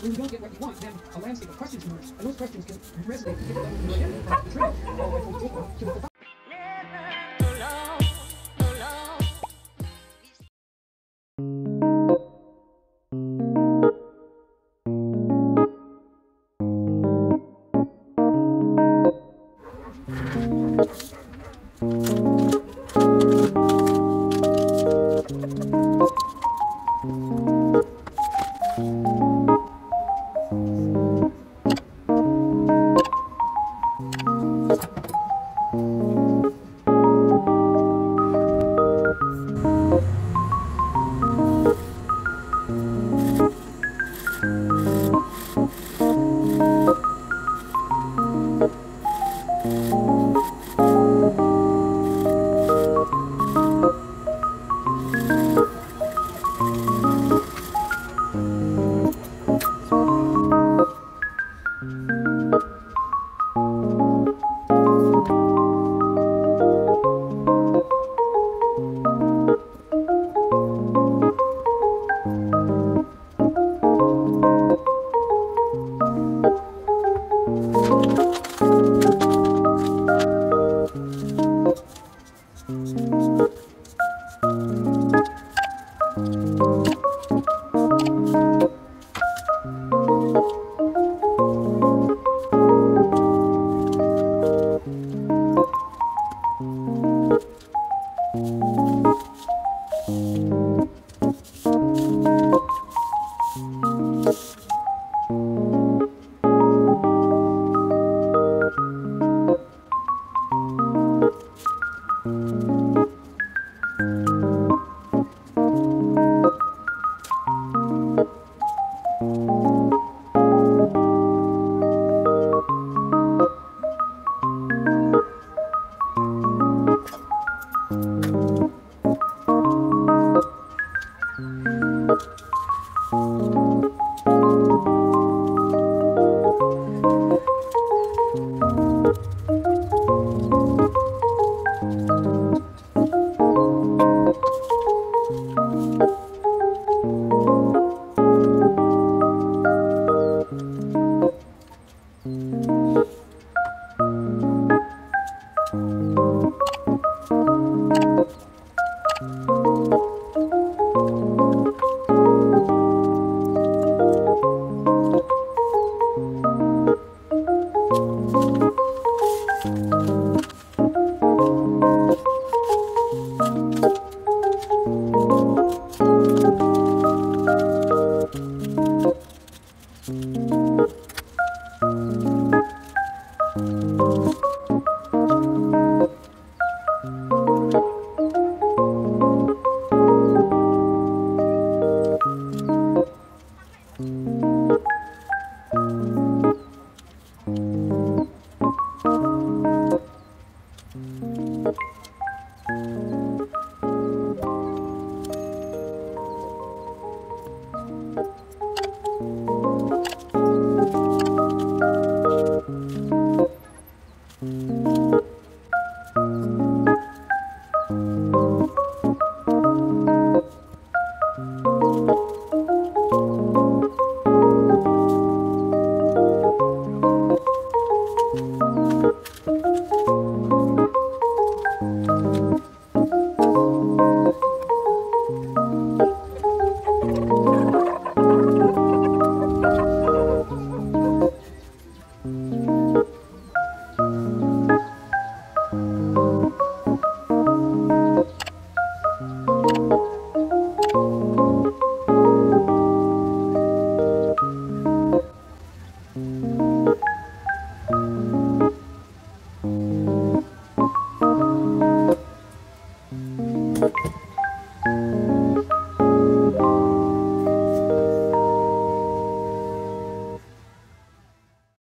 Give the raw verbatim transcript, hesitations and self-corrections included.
When you don't get what you want, then a landscape of questions emerge, and those questions can resonate to people who are different from the you